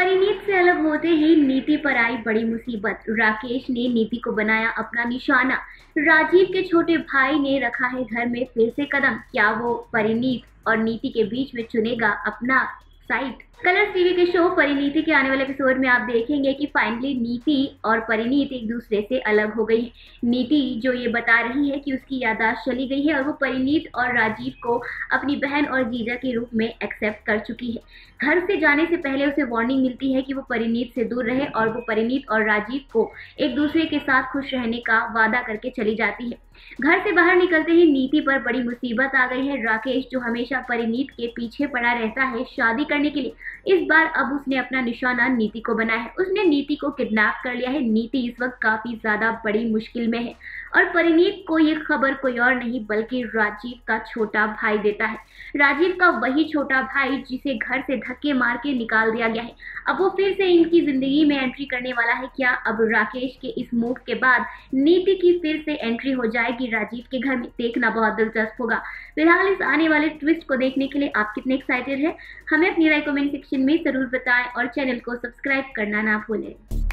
परिणीत से अलग होते ही नीति पर आई बड़ी मुसीबत। राकेश ने नीति को बनाया अपना निशाना। राजीव के छोटे भाई ने रखा है घर में फिर से कदम। क्या वो परिणीत और नीति के बीच में चुनेगा अपना साइड? कलर्स टीवी के शो परिणीति के आने वाले एपिसोड में आप देखेंगे कि फाइनली नीति और परिणीत एक दूसरे से अलग हो गई है। नीति जो ये बता रही है कि उसकी याददाश्त चली गई है और वो परिणीत और राजीव को अपनी बहन और जीजा के रूप में एक्सेप्ट कर चुकी है। घर से जाने से पहले उसे वार्निंग मिलती है कि वो परिणीत से दूर रहे और वो परिणीत और राजीव को एक दूसरे के साथ खुश रहने का वादा करके चली जाती है। घर से बाहर निकलते ही नीति पर बड़ी मुसीबत आ गई है। राकेश जो हमेशा परिणीत के पीछे पड़ा रहता है शादी करने के लिए, इस बार अब उसने अपना निशाना नीति को बनाया है। उसने नीति को किडनैप कर लिया है। नीति इस वक्त काफी ज्यादा बड़ी मुश्किल में है और परिणीत को ये खबर कोई और नहीं बल्कि राजीव का छोटा भाई देता है। राजीव का वही छोटा भाई जिसे घर से धक्के मार के निकाल दिया गया है। अब वो फिर से इनकी जिंदगी में एंट्री करने वाला है। क्या अब राकेश के इस मूव के बाद नीति की फिर से एंट्री हो जाएगी राजीव के घर में? देखना बहुत दिलचस्प होगा। फिलहाल इस आने वाले ट्विस्ट को देखने के लिए आप कितने एक्साइटेड हैं? हमें अपनी राय कमेंट सेक्शन में जरूर बताएं और चैनल को सब्सक्राइब करना ना भूलें।